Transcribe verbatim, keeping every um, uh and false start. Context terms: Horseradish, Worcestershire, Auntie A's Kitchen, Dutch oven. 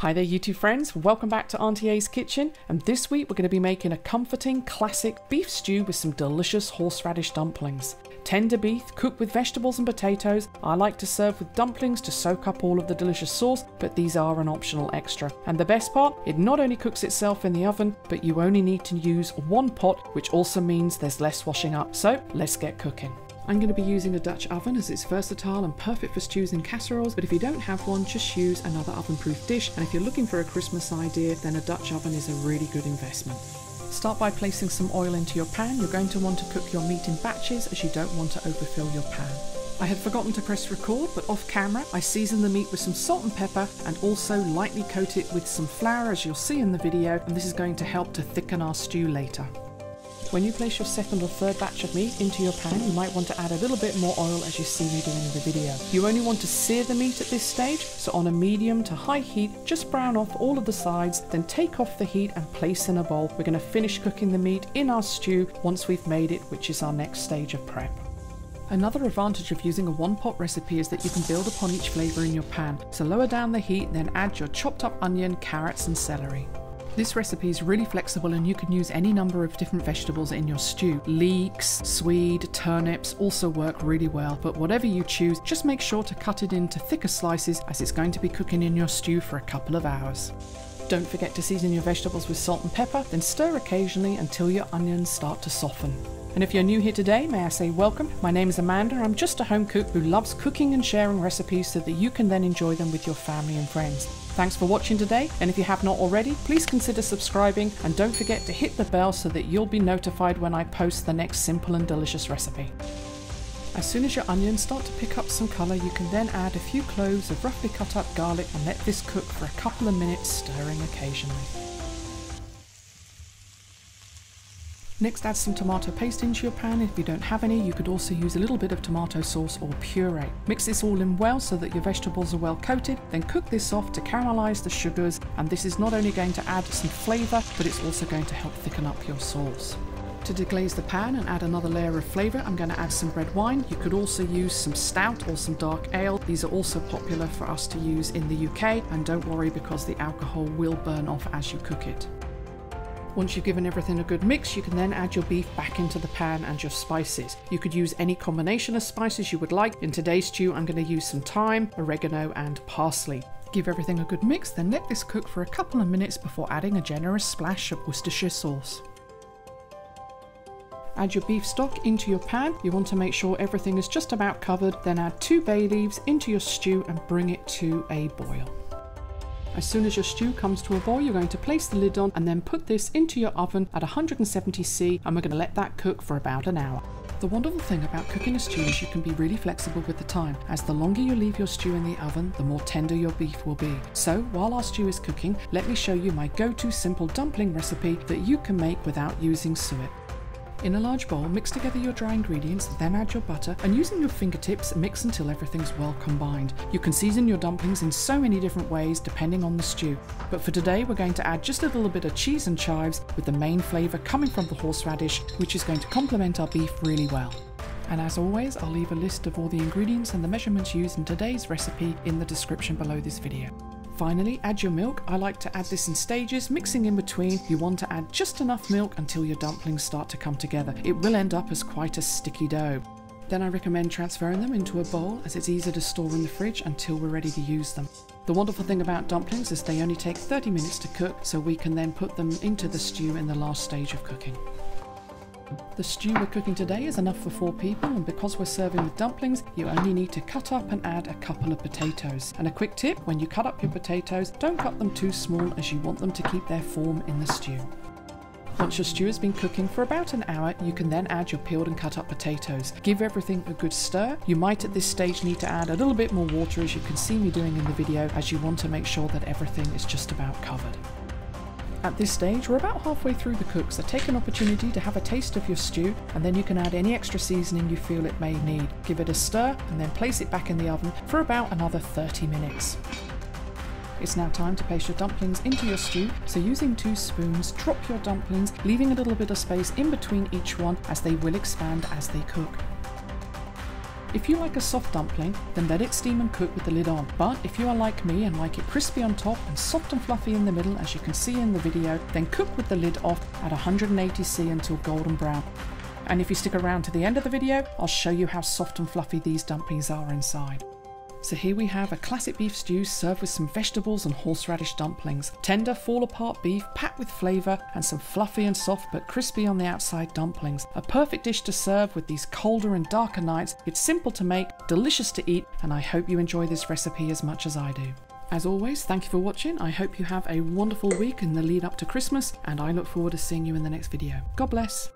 Hi there YouTube friends, welcome back to Auntie A's Kitchen, and this week we're going to be making a comforting classic beef stew with some delicious horseradish dumplings. Tender beef, cooked with vegetables and potatoes. I like to serve with dumplings to soak up all of the delicious sauce, but these are an optional extra. And the best part, it not only cooks itself in the oven, but you only need to use one pot, which also means there's less washing up. So let's get cooking. I'm going to be using a Dutch oven as it's versatile and perfect for stews and casseroles, but if you don't have one, just use another oven-proof dish, and if you're looking for a Christmas idea, then a Dutch oven is a really good investment. Start by placing some oil into your pan. You're going to want to cook your meat in batches as you don't want to overfill your pan. I had forgotten to press record, but off camera I seasoned the meat with some salt and pepper and also lightly coat it with some flour, as you'll see in the video, and this is going to help to thicken our stew later. When you place your second or third batch of meat into your pan, you might want to add a little bit more oil, as you see me doing in the video. You only want to sear the meat at this stage, so on a medium to high heat, just brown off all of the sides, then take off the heat and place in a bowl. We're going to finish cooking the meat in our stew once we've made it, which is our next stage of prep. Another advantage of using a one-pot recipe is that you can build upon each flavour in your pan, so lower down the heat, then add your chopped up onion, carrots and celery. This recipe is really flexible and you can use any number of different vegetables in your stew. Leeks, swede, turnips also work really well, but whatever you choose, just make sure to cut it into thicker slices as it's going to be cooking in your stew for a couple of hours. Don't forget to season your vegetables with salt and pepper, then stir occasionally until your onions start to soften. And if you're new here today, may I say welcome. My name is Amanda. I'm just a home cook who loves cooking and sharing recipes so that you can then enjoy them with your family and friends. Thanks for watching today, and if you have not already, please consider subscribing and don't forget to hit the bell so that you'll be notified when I post the next simple and delicious recipe. As soon as your onions start to pick up some colour, you can then add a few cloves of roughly cut up garlic and let this cook for a couple of minutes, stirring occasionally. Next, add some tomato paste into your pan. If you don't have any, you could also use a little bit of tomato sauce or puree. Mix this all in well so that your vegetables are well coated, then cook this off to caramelize the sugars, and this is not only going to add some flavor, but it's also going to help thicken up your sauce. To deglaze the pan and add another layer of flavour, I'm going to add some red wine. You could also use some stout or some dark ale. These are also popular for us to use in the U K, and don't worry because the alcohol will burn off as you cook it. Once you've given everything a good mix, you can then add your beef back into the pan and your spices. You could use any combination of spices you would like. In today's stew, I'm going to use some thyme, oregano and parsley. Give everything a good mix, then let this cook for a couple of minutes before adding a generous splash of Worcestershire sauce. Add your beef stock into your pan. You want to make sure everything is just about covered, then add two bay leaves into your stew and bring it to a boil. As soon as your stew comes to a boil, you're going to place the lid on and then put this into your oven at one hundred seventy C, and we're going to let that cook for about an hour. The wonderful thing about cooking a stew is you can be really flexible with the time, as the longer you leave your stew in the oven, the more tender your beef will be. So while our stew is cooking, let me show you my go-to simple dumpling recipe that you can make without using suet. In a large bowl, mix together your dry ingredients, then add your butter, and using your fingertips, mix until everything's well combined. You can season your dumplings in so many different ways depending on the stew. But for today, we're going to add just a little bit of cheese and chives, with the main flavour coming from the horseradish, which is going to complement our beef really well. And as always, I'll leave a list of all the ingredients and the measurements used in today's recipe in the description below this video. Finally, add your milk. I like to add this in stages, mixing in between. You want to add just enough milk until your dumplings start to come together. It will end up as quite a sticky dough. Then I recommend transferring them into a bowl, as it's easier to store in the fridge until we're ready to use them. The wonderful thing about dumplings is they only take thirty minutes to cook, so we can then put them into the stew in the last stage of cooking. The stew we're cooking today is enough for four people, and because we're serving with dumplings, you only need to cut up and add a couple of potatoes. And a quick tip, when you cut up your potatoes, don't cut them too small, as you want them to keep their form in the stew. Once your stew has been cooking for about an hour, you can then add your peeled and cut up potatoes. Give everything a good stir. You might at this stage need to add a little bit more water, as you can see me doing in the video, as you want to make sure that everything is just about covered. At this stage, we're about halfway through the cook, so take an opportunity to have a taste of your stew, and then you can add any extra seasoning you feel it may need. Give it a stir and then place it back in the oven for about another thirty minutes. It's now time to place your dumplings into your stew, so using two spoons, drop your dumplings, leaving a little bit of space in between each one, as they will expand as they cook. If you like a soft dumpling, then let it steam and cook with the lid on. But if you are like me and like it crispy on top and soft and fluffy in the middle, as you can see in the video, then cook with the lid off at one hundred eighty C until golden brown. And if you stick around to the end of the video, I'll show you how soft and fluffy these dumplings are inside. So here we have a classic beef stew served with some vegetables and horseradish dumplings. Tender, fall-apart beef packed with flavour and some fluffy and soft but crispy on the outside dumplings. A perfect dish to serve with these colder and darker nights. It's simple to make, delicious to eat, and I hope you enjoy this recipe as much as I do. As always, thank you for watching. I hope you have a wonderful week in the lead up to Christmas, and I look forward to seeing you in the next video. God bless.